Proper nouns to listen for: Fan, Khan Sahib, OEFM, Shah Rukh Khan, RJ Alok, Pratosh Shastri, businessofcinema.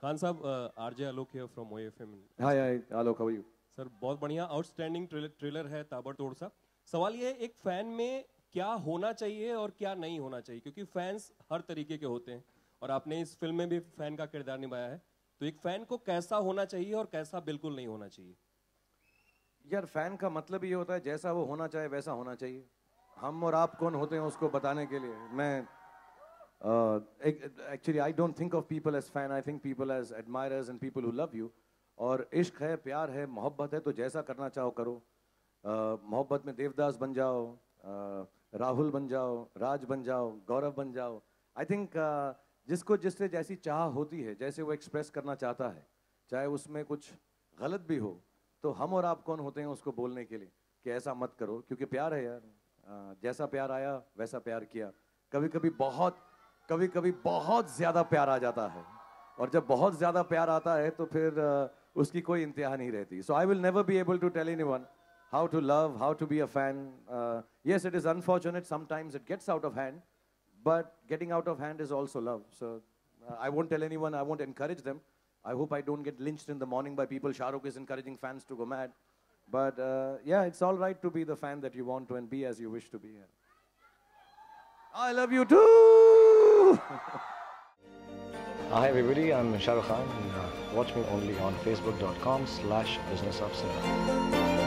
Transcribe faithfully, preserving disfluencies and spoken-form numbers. Khan Sahib, uh, R J Alok here from O E F M. Hi, hi, Alok, how are you? Sir, बहुत बढ़िया, outstanding trailer, trailer है ताबड़तोड़सा. सवाल ये है, एक fan में क्या होना चाहिए और क्या नहीं होना चाहिए, क्योंकि फैंस हर तरीके के होते हैं और आपने इस फिल्म में भी फैन का किरदार निभाया है, तो एक फैन को कैसा होना चाहिए और कैसा बिल्कुल नहीं होना चाहिए? यार, फैन का मतलब ये होता है जैसा वो होना चाहे वैसा होना चाहिए. हम और आप कौन होते हैं उसको बताने के लिए. मैं Uh, actually, I don't think of people as fan. I think people as admirers and people who love you. और इश्क है, प्यार है, मोहब्बत है, तो जैसा करना चाहो करो. uh, मोहब्बत में देवदास बन जाओ, uh, राहुल बन जाओ, राज बन जाओ, गौरव बन जाओ. I think uh, जिसको जिससे जैसी चाह होती है, जैसे वो एक्सप्रेस करना चाहता है, चाहे उसमें कुछ गलत भी हो, तो हम और आप कौन होते हैं उसको बोलने के लिए कि ऐसा मत करो, क्योंकि प्यार है यार. uh, जैसा प्यार आया वैसा प्यार किया. कभी कभी बहुत कभी कभी बहुत ज़्यादा प्यार आ जाता है, और जब बहुत ज़्यादा प्यार आता है तो फिर उसकी कोई इंतहा नहीं रहती. So I will never be able to tell anyone how to love, how to be a fan. Uh, yes, it is unfortunate. Sometimes it gets out of hand, but getting out of hand is also love. So uh, I won't tell anyone. I won't encourage them. I hope I don't get lynched in the morning by people. Shah Rukh is encouraging fans to go mad. But uh, yeah, it's all right to be the fan that you want to and be as you wish to be. I love you too. Hi everybody, I'm Shah Rukh Khan. Watch me only on facebook dot com slash business of cinema.